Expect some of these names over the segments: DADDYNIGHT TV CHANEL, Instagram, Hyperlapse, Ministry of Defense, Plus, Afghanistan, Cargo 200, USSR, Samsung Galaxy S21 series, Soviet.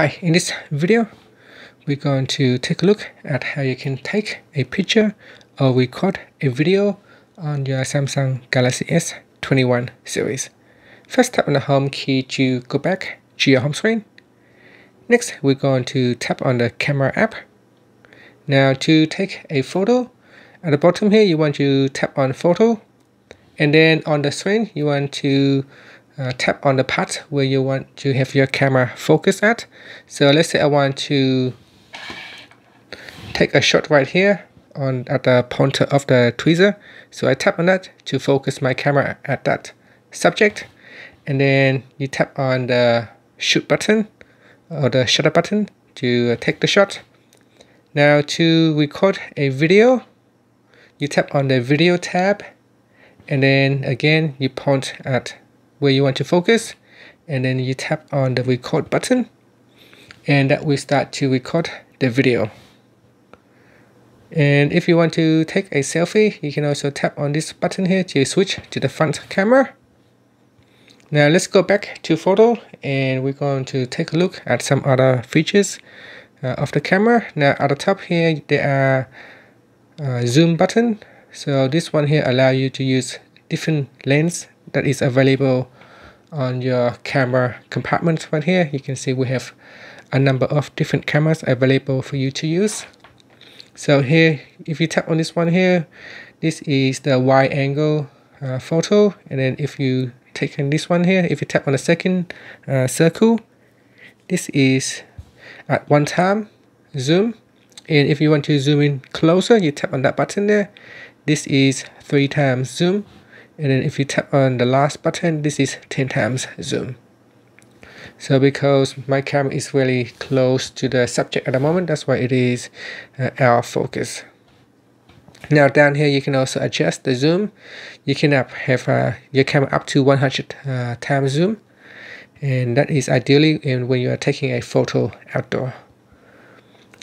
Hi, in this video we're going to take a look at how you can take a picture or record a video on your Samsung Galaxy S21 series. First, tap on the home key to go back to your home screen. Next, we're going to tap on the camera app. Now, to take a photo, at the bottom here you want to tap on photo, and then on the screen you want to tap on the part where you want to have your camera focus at. So let's say I want to take a shot right here at the pointer of the tweezer. So I tap on that to focus my camera at that subject. And then you tap on the shoot button or the shutter button to take the shot. Now to record a video, you tap on the video tab. And then again, you point at where you want to focus, and then you tap on the record button, and that will start to record the video. And if you want to take a selfie, you can also tap on this button here to switch to the front camera. Now let's go back to photo, and we're going to take a look at some other features of the camera. Now at the top here there are zoom button, so this one here allows you to use different lens that is available on your camera compartment right here. You can see we have a number of different cameras available for you to use. So here, if you tap on this one here, this is the wide angle photo, and then if you take on this one here, if you tap on the second circle, this is at one time zoom, and if you want to zoom in closer, you tap on that button there. This is 3 times zoom. And then if you tap on the last button, this is 10 times zoom. So because my camera is really close to the subject at the moment, that's why it is out of focus. Now down here you can also adjust the zoom. You can have your camera up to 100 times zoom, and that is ideally when you are taking a photo outdoor.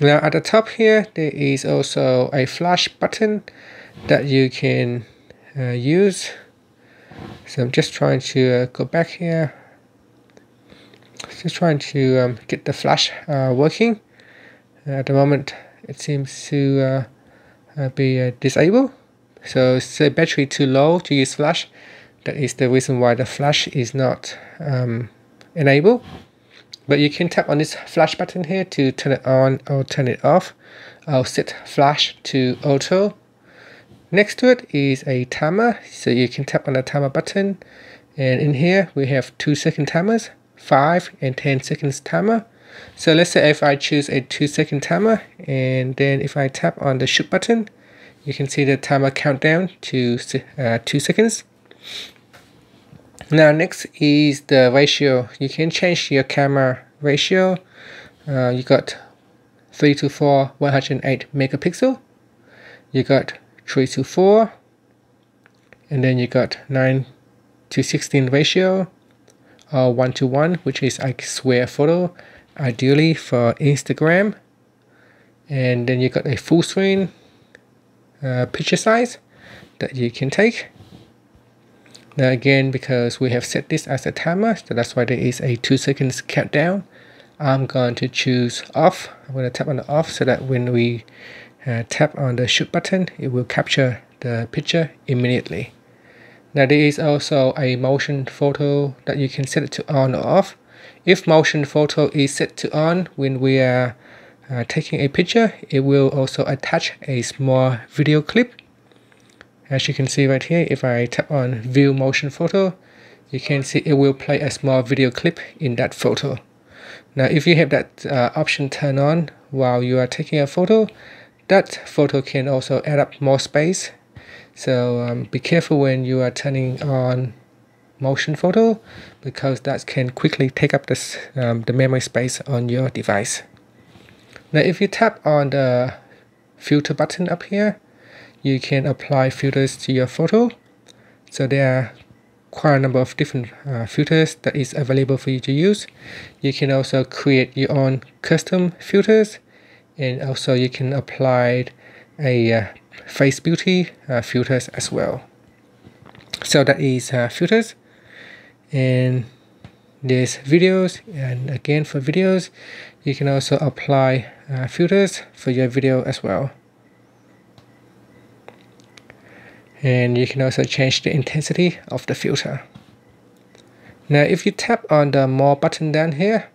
Now at the top here there is also a flash button that you can use. So I'm just trying to go back here, just trying to get the flash working. At the moment it seems to be disabled, so it's the battery too low to use flash. That is the reason why the flash is not enabled. But you can tap on this flash button here to turn it on or turn it off. I'll set flash to auto. Next to it is a timer, so you can tap on the timer button, and in here we have 2-second timers, 5 and 10 seconds timer. So let's say if I choose a 2-second timer, and then if I tap on the shoot button, you can see the timer countdown to 2 seconds. Now next is the ratio. You can change your camera ratio. You got 3 to 4 108 megapixel, you got 3 to 4, and then you got 9:16 ratio, or 1:1, which is a square photo, ideally for Instagram. And then you got a full screen picture size that you can take. Now again, because we have set this as a timer, so that's why there is a 2 seconds countdown. I'm going to choose off. I'm going to tap on the off so that when we tap on the shoot button, it will capture the picture immediately. Now there is also a motion photo that you can set it to on or off. If motion photo is set to on when we are taking a picture, it will also attach a small video clip. As you can see right here, if I tap on view motion photo, you can see it will play a small video clip in that photo. Now if you have that option turned on while you are taking a photo, that photo can also add up more space. So be careful when you are turning on motion photo, because that can quickly take up the memory space on your device. Now if you tap on the filter button up here, you can apply filters to your photo. So there are quite a number of different filters that is available for you to use. You can also create your own custom filters. And also you can apply a face beauty filters as well. So that is filters. And these videos. And again, for videos, you can also apply filters for your video as well. And you can also change the intensity of the filter. Now, if you tap on the more button down here,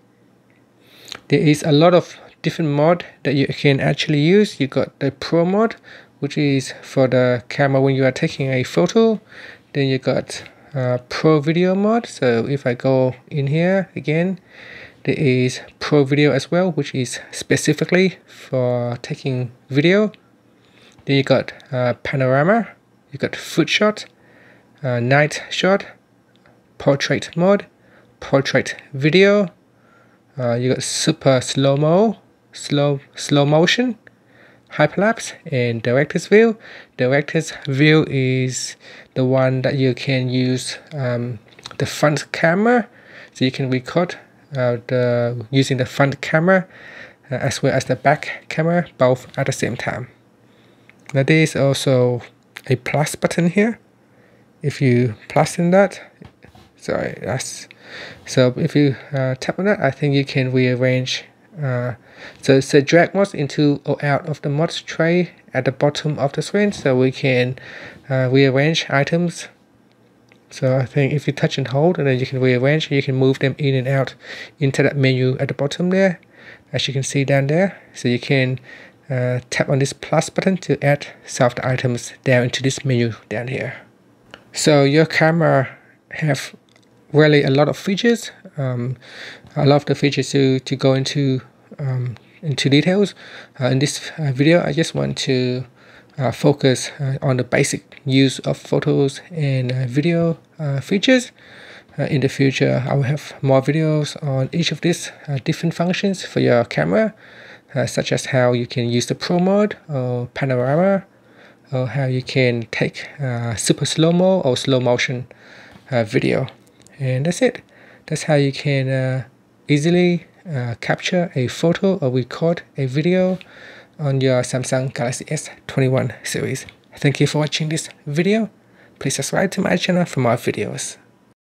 there is a lot of different mode that you can actually use. You got the pro mode, which is for the camera when you are taking a photo. Then you got pro video mode. So if I go in here again, there is pro video as well, which is specifically for taking video. Then you got panorama, you got food shot, night shot, portrait mode, portrait video. You got super slow-mo, slow motion, hyperlapse, and director's view. Director's view is the one that you can use the front camera, so you can record using the front camera as well as the back camera, both at the same time. Now there is also a plus button here. If you plus in that, sorry, that's, so if you tap on that, I think you can rearrange. So drag mods into or out of the mods tray at the bottom of the screen, so we can rearrange items. So I think if you touch and hold, and then you can rearrange, you can move them in and out into that menu at the bottom there, as you can see down there. So you can tap on this plus button to add soft items down into this menu down here. So your camera have really a lot of features. I love the features to go into details. In this video, I just want to focus on the basic use of photos and video features. In the future, I will have more videos on each of these different functions for your camera, such as how you can use the pro mode or panorama, or how you can take super slow-mo or slow motion video. And that's it. That's how you can easily capture a photo or record a video on your Samsung Galaxy S21 series. Thank you for watching this video. Please subscribe to my channel for more videos.